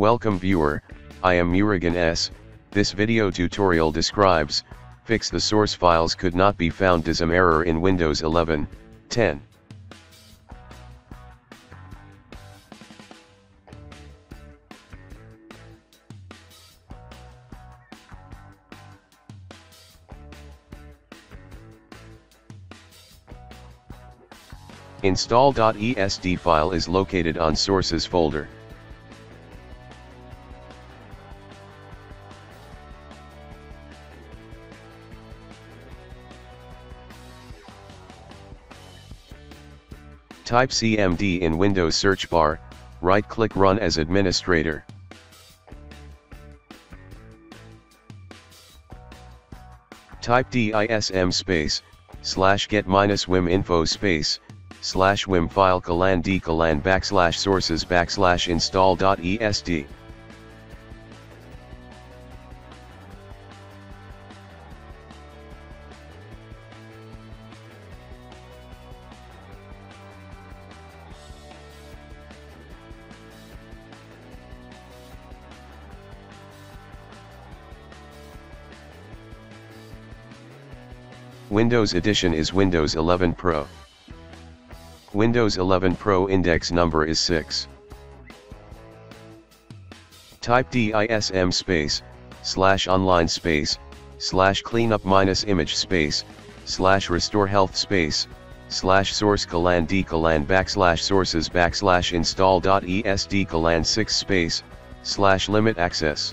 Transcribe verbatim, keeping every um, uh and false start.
Welcome viewer, I am Murugan S. This video tutorial describes, fix the source files could not be found D I S M error in Windows eleven, ten. install dot E S D file is located on sources folder. Type C M D in Windows search bar, right-click Run as administrator. Type D I S M space, slash get minus WIM info space, slash WIM file colon D colon backslash sources backslash install dot E S D. Windows Edition is Windows eleven Pro. Windows eleven Pro index number is six. Type D I S M space, slash online space, slash cleanup minus image space, slash restore health space, slash source colon D colon backslash sources backslash install dot E S D colon six space, slash limit access.